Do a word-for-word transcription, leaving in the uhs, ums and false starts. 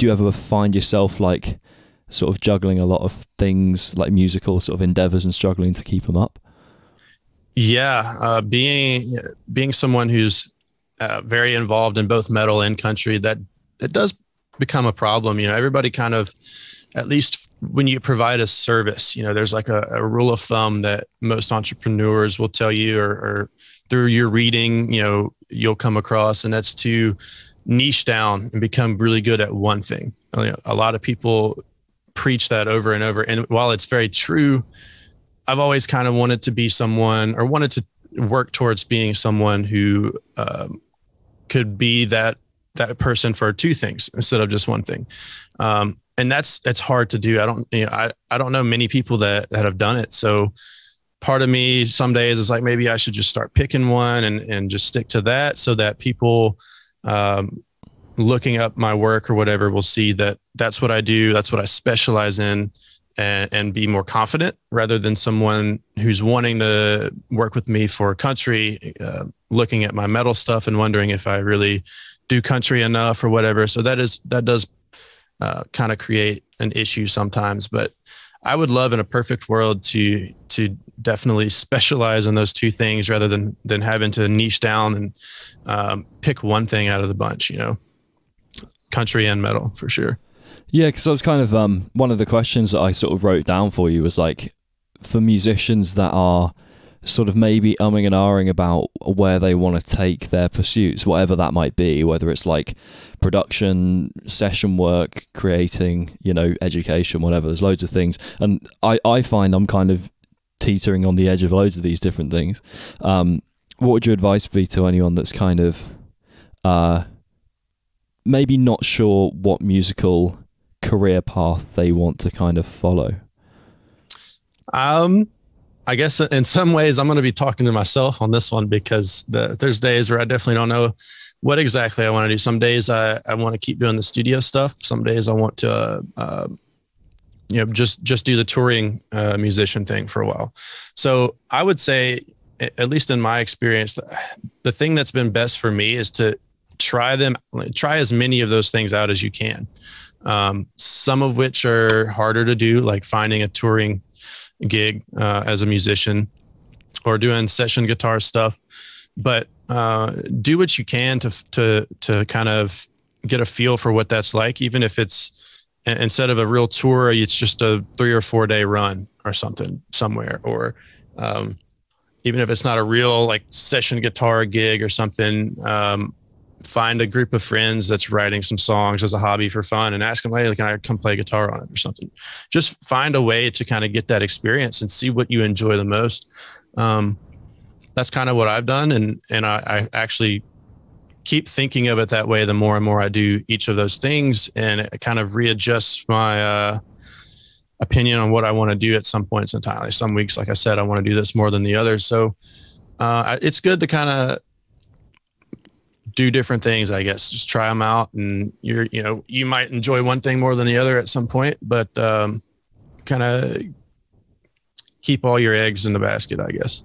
do you ever find yourself like sort of juggling a lot of things, like musical sort of endeavors, and struggling to keep them up? Yeah, uh, being being someone who's uh, very involved in both metal and country, that it does become a problem. You know, everybody kind of, at least when you provide a service, you know, there's like a, a rule of thumb that most entrepreneurs will tell you, or, or through your reading, you know, you'll come across, and that's to niche down and become really good at one thing. I mean, a lot of people preach that over and over. And while it's very true, I've always kind of wanted to be someone, or wanted to work towards being someone who um, could be that, that person for two things instead of just one thing. Um, and that's, it's hard to do. I don't, you know, I, I don't know many people that, that have done it. So part of me some days is like, maybe I should just start picking one and, and just stick to that, so that people um, looking up my work or whatever will see that that's what I do. That's what I specialize in. And, and be more confident, rather than someone who's wanting to work with me for country, uh, looking at my metal stuff and wondering if I really do country enough or whatever. So that is, that does uh, kind of create an issue sometimes, but I would love in a perfect world to, to definitely specialize in those two things, rather than, than having to niche down and um, pick one thing out of the bunch, you know, country and metal for sure. Yeah, because I was kind of, um, one of the questions that I sort of wrote down for you was like, for musicians that are sort of maybe umming and ahhing about where they want to take their pursuits, whatever that might be, whether it's like production, session work, creating, you know, education, whatever, there's loads of things. And I, I find I'm kind of teetering on the edge of loads of these different things. Um, what would your advice be to anyone that's kind of uh, maybe not sure what musical career path they want to kind of follow? Um, I guess in some ways I'm going to be talking to myself on this one, because the, there's days where I definitely don't know what exactly I want to do. Some days I, I want to keep doing the studio stuff. Some days I want to, uh, uh, you know, just, just do the touring uh, musician thing for a while. So I would say, at least in my experience, the thing that's been best for me is to try them, try as many of those things out as you can. Um, some of which are harder to do, like finding a touring gig uh, as a musician, or doing session guitar stuff. But uh, do what you can to to to kind of get a feel for what that's like, even if it's instead of a real tour, it's just a three or four day run or something somewhere, or um, even if it's not a real like session guitar gig or something. Um, find a group of friends that's writing some songs as a hobby for fun, and ask them, hey, can I come play guitar on it or something? Just find a way to kind of get that experience and see what you enjoy the most. Um, that's kind of what I've done. And, and I, I actually keep thinking of it that way. The more and more I do each of those things, and it kind of readjusts my, uh, opinion on what I want to do at some points in time. Like some weeks, like I said, I want to do this more than the other. So, uh, it's good to kind of do different things, I guess. Just try them out, and you're, you know, you might enjoy one thing more than the other at some point, but um, kind of keep all your eggs in the basket, I guess.